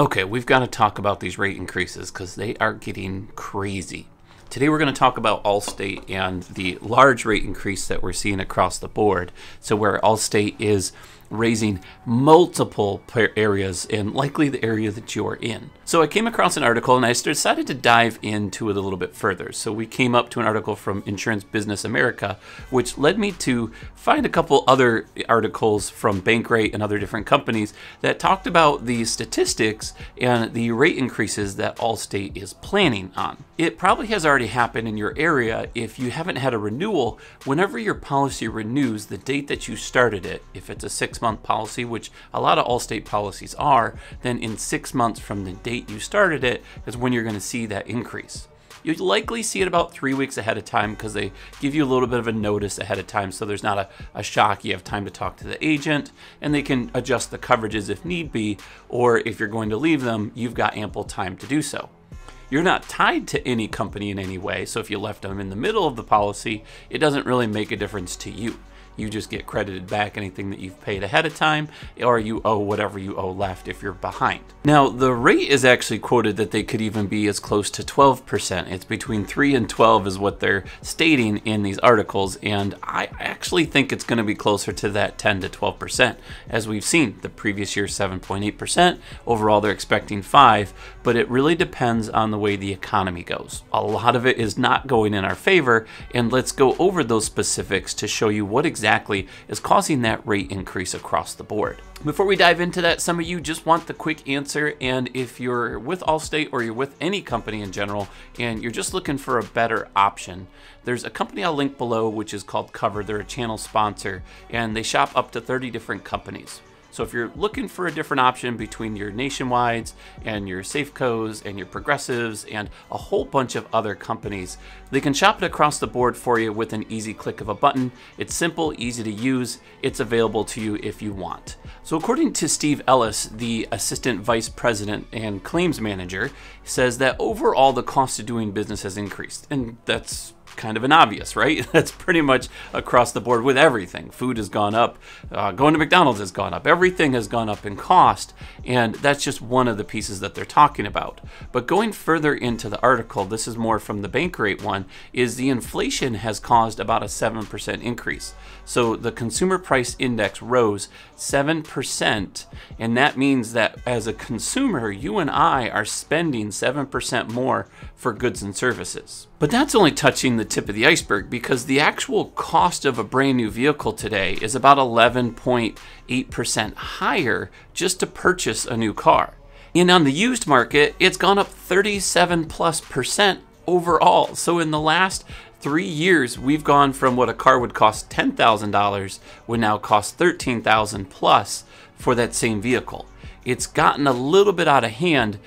Okay, we've got to talk about these rate increases because they are getting crazy. Today we're going to talk about Allstate and the large rate increase that we're seeing across the board. So where Allstate is raising multiple areas and likely the area that you're in. So I came across an article and I decided to dive into it a little bit further. So we came up to an article from Insurance Business America, which led me to find a couple other articles from Bankrate and other different companies that talked about the statistics and the rate increases that Allstate is planning on. It probably has already happened in your area. If you haven't had a renewal, whenever your policy renews, the date that you started it, if it's a six-month policy, which a lot of Allstate policies are, then in 6 months from the date you started it is when you're going to see that increase. You'd likely see it about 3 weeks ahead of time because they give you a little bit of a notice ahead of time, so there's not a shock. You have time to talk to the agent and they can adjust the coverages if need be, or if you're going to leave them, you've got ample time to do so. You're not tied to any company in any way, so if you left them in the middle of the policy, it doesn't really make a difference to you. You just get credited back anything that you've paid ahead of time, or you owe whatever you owe left if you're behind. Now, the rate is actually quoted that they could even be as close to 12%. It's between 3 and 12 is what they're stating in these articles, and I actually think it's going to be closer to that 10 to 12%. As we've seen, the previous year 7.8%. Overall, they're expecting 5%, but it really depends on the way the economy goes. A lot of it is not going in our favor, and let's go over those specifics to show you what exactly is causing that rate increase across the board. Before we dive into that, some of you just want the quick answer, and if you're with Allstate or you're with any company in general and you're just looking for a better option, there's a company I'll link below which is called Cover. They're a channel sponsor and they shop up to 30 different companies. So if you're looking for a different option between your Nationwides and your Safecos and your Progressives and a whole bunch of other companies, they can shop it across the board for you with an easy click of a button. It's simple, easy to use. It's available to you if you want. So according to Steve Ellis, the Assistant Vice President and Claims Manager, says that overall the cost of doing business has increased, and that's kind of an obvious, right? That's pretty much across the board with everything. Food has gone up, going to McDonald's has gone up, everything has gone up in cost, and that's just one of the pieces that they're talking about. But going further into the article, this is more from the Bankrate one, is the inflation has caused about a 7% increase. So the consumer price index rose 7%, and that means that as a consumer, you and I are spending 7% more for goods and services. But that's only touching the tip of the iceberg, because the actual cost of a brand new vehicle today is about 11.8% higher just to purchase a new car. And on the used market, it's gone up 37+% overall. So in the last 3 years, we've gone from what a car would cost $10,000 would now cost $13,000+ for that same vehicle. It's gotten a little bit out of hand.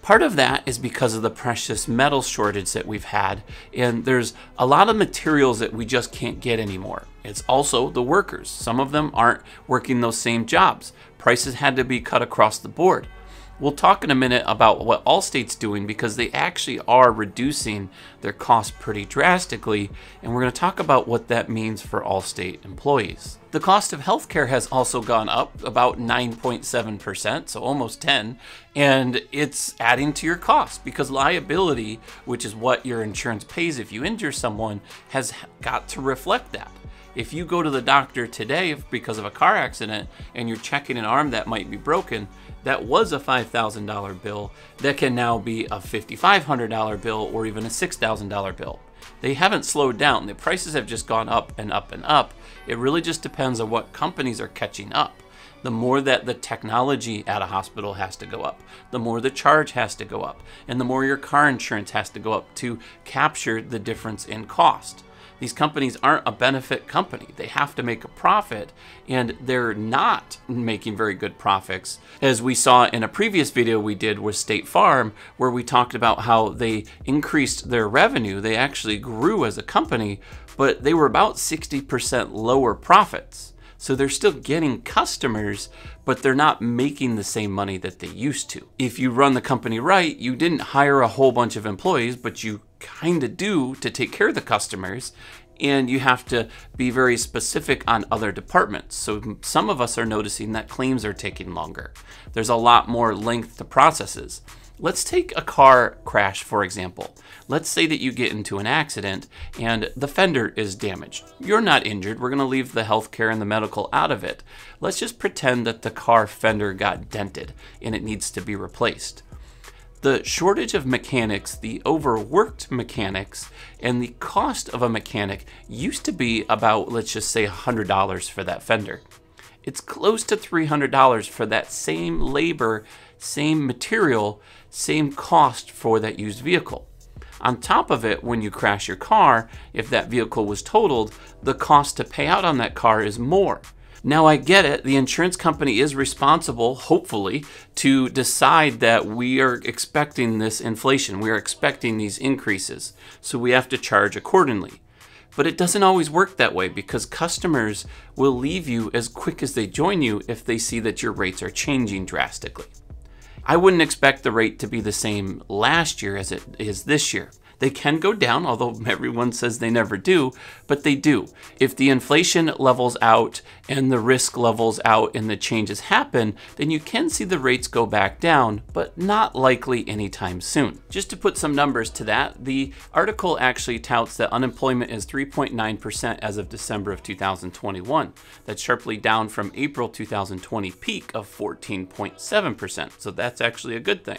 Part of that is because of the precious metal shortage that we've had, and there's a lot of materials that we just can't get anymore. It's also the workers. Some of them aren't working those same jobs. Prices had to be cut across the board. We'll talk in a minute about what Allstate's doing, because they actually are reducing their costs pretty drastically, and we're going to talk about what that means for Allstate employees. The cost of healthcare has also gone up about 9.7%, so almost 10, and it's adding to your cost because liability, which is what your insurance pays if you injure someone, has got to reflect that. If you go to the doctor today because of a car accident and you're checking an arm that might be broken, that was a $5,000 bill that can now be a $5,500 bill or even a $6,000 bill. They haven't slowed down. The prices have just gone up and up and up. It really just depends on what companies are catching up. The more that the technology at a hospital has to go up, the more the charge has to go up, and the more your car insurance has to go up to capture the difference in cost. These companies aren't a benefit company. They have to make a profit, and they're not making very good profits. As we saw in a previous video we did with State Farm, where we talked about how they increased their revenue. They actually grew as a company, but they were about 60% lower profits. So they're still getting customers, but they're not making the same money that they used to. If you run the company right, you didn't hire a whole bunch of employees, but you kind of do to take care of the customers, and you have to be very specific on other departments. So some of us are noticing that claims are taking longer. There's a lot more length to processes. Let's take a car crash, for example. Let's say that you get into an accident and the fender is damaged. You're not injured. We're going to leave the healthcare and the medical out of it. Let's just pretend that the car fender got dented and it needs to be replaced. The shortage of mechanics, the overworked mechanics, and the cost of a mechanic used to be about, let's just say, $100 for that fender. It's close to $300 for that same labor, same material, same cost for that used vehicle. On top of it, when you crash your car, if that vehicle was totaled, the cost to pay out on that car is more. Now I get it, the insurance company is responsible, hopefully, to decide that we are expecting this inflation, we are expecting these increases, so we have to charge accordingly. But it doesn't always work that way because customers will leave you as quick as they join you if they see that your rates are changing drastically. I wouldn't expect the rate to be the same last year as it is this year. They can go down, although everyone says they never do, but they do. If the inflation levels out and the risk levels out and the changes happen, then you can see the rates go back down, but not likely anytime soon. Just to put some numbers to that, the article actually touts that unemployment is 3.9% as of December of 2021. That's sharply down from April 2020 peak of 14.7%. So that's actually a good thing,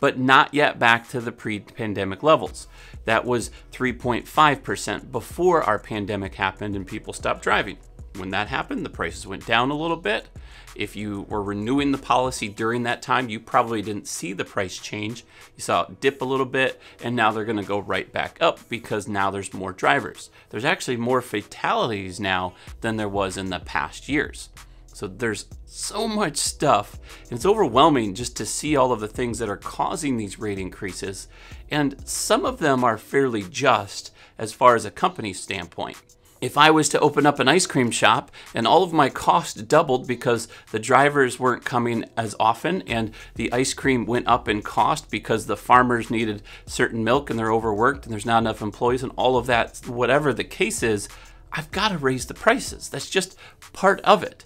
but not yet back to the pre-pandemic levels. That was 3.5% before our pandemic happened and people stopped driving. When that happened, the prices went down a little bit. If you were renewing the policy during that time, you probably didn't see the price change. You saw it dip a little bit, and now they're gonna go right back up because now there's more drivers. There's actually more fatalities now than there was in the past years. So there's so much stuff, and it's overwhelming just to see all of the things that are causing these rate increases. And some of them are fairly just as far as a company standpoint. If I was to open up an ice cream shop and all of my costs doubled because the drivers weren't coming as often and the ice cream went up in cost because the farmers needed certain milk and they're overworked and there's not enough employees and all of that, whatever the case is, I've got to raise the prices. That's just part of it.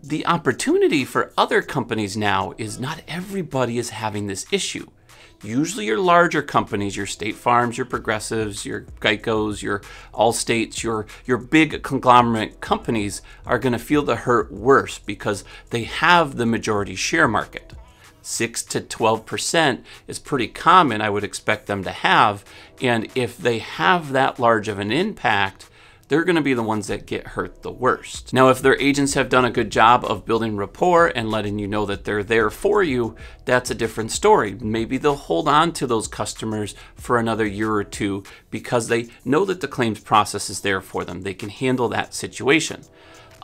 The opportunity for other companies now is not everybody is having this issue. Usually your larger companies, your State Farms, your Progressives, your Geicos, your Allstates, your big conglomerate companies are going to feel the hurt worse because they have the majority share market. 6 to 12% is pretty common, I would expect them to have. And if they have that large of an impact, they're going to be the ones that get hurt the worst. Now, if their agents have done a good job of building rapport and letting you know that they're there for you, that's a different story. Maybe they'll hold on to those customers for another year or two because they know that the claims process is there for them. They can handle that situation.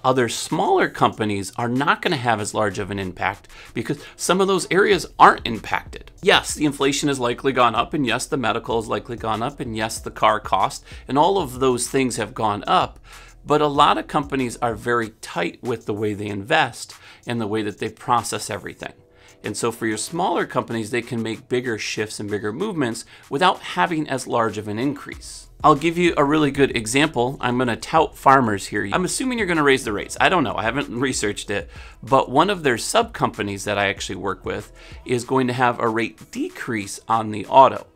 Other smaller companies are not going to have as large of an impact because some of those areas aren't impacted. Yes, the inflation has likely gone up, and yes, the medical has likely gone up, and yes, the car cost, and all of those things have gone up, but a lot of companies are very tight with the way they invest and the way that they process everything. And so for your smaller companies, they can make bigger shifts and bigger movements without having as large of an increase. I'll give you a really good example. I'm gonna tout farmers here. I'm assuming you're gonna raise the rates. I don't know, I haven't researched it, but one of their sub companies that I actually work with is going to have a rate decrease on the auto.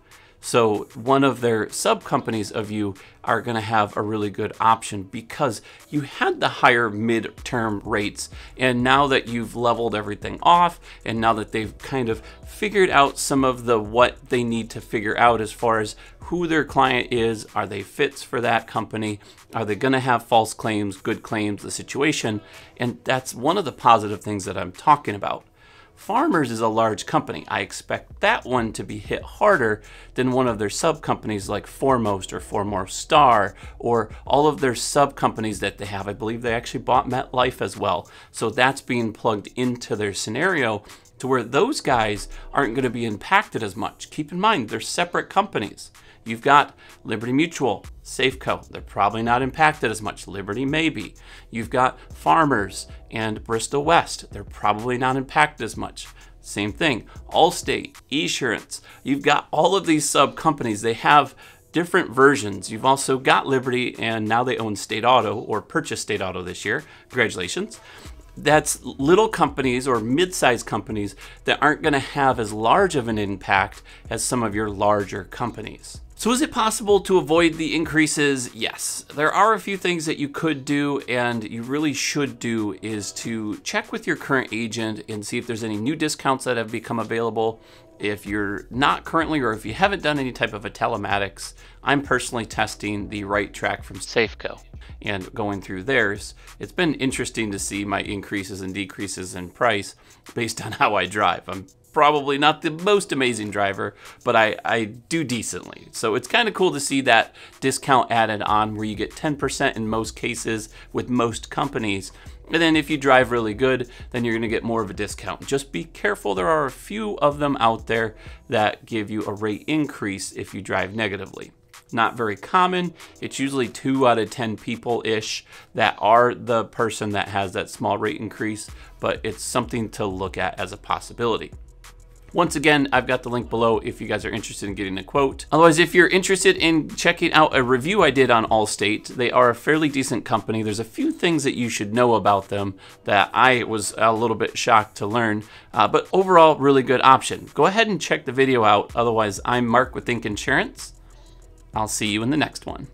So one of their sub companies of you are gonna have a really good option because you had the higher midterm rates, and now that you've leveled everything off and now that they've kind of figured out some of the what they need to figure out as far as who their client is, are they fits for that company, are they gonna have false claims, good claims, the situation, and that's one of the positive things that I'm talking about. Farmers is a large company. I expect that one to be hit harder than one of their sub companies like Foremost or Foremost Star or all of their sub companies that they have. I believe they actually bought MetLife as well. So that's being plugged into their scenario to where those guys aren't going to be impacted as much. Keep in mind, they're separate companies. You've got Liberty Mutual, Safeco, they're probably not impacted as much. Liberty maybe. You've got Farmers and Bristol West, they're probably not impacted as much. Same thing, Allstate, e-surance. You've got all of these sub companies, they have different versions. You've also got Liberty, and now they own State Auto, or purchased State Auto this year. Congratulations. That's little companies or mid-sized companies that aren't going to have as large of an impact as some of your larger companies. So is it possible to avoid the increases? Yes, there are a few things that you could do, and you really should do, is to check with your current agent and see if there's any new discounts that have become available. If you're not currently, or if you haven't done any type of a telematics, I'm personally testing the Right Track from Safeco and going through theirs. It's been interesting to see my increases and decreases in price based on how I drive. I'm probably not the most amazing driver, but I do decently. So it's kind of cool to see that discount added on, where you get 10% in most cases with most companies. And then if you drive really good, then you're gonna get more of a discount. Just be careful, there are a few of them out there that give you a rate increase if you drive negatively. Not very common, it's usually 2 out of 10 people-ish that are the person that has that small rate increase, but it's something to look at as a possibility. Once again, I've got the link below if you guys are interested in getting a quote. Otherwise, if you're interested in checking out a review I did on Allstate, they are a fairly decent company. There's a few things that you should know about them that I was a little bit shocked to learn, but overall, really good option. Go ahead and check the video out. Otherwise, I'm Mark with Think Insurance. I'll see you in the next one.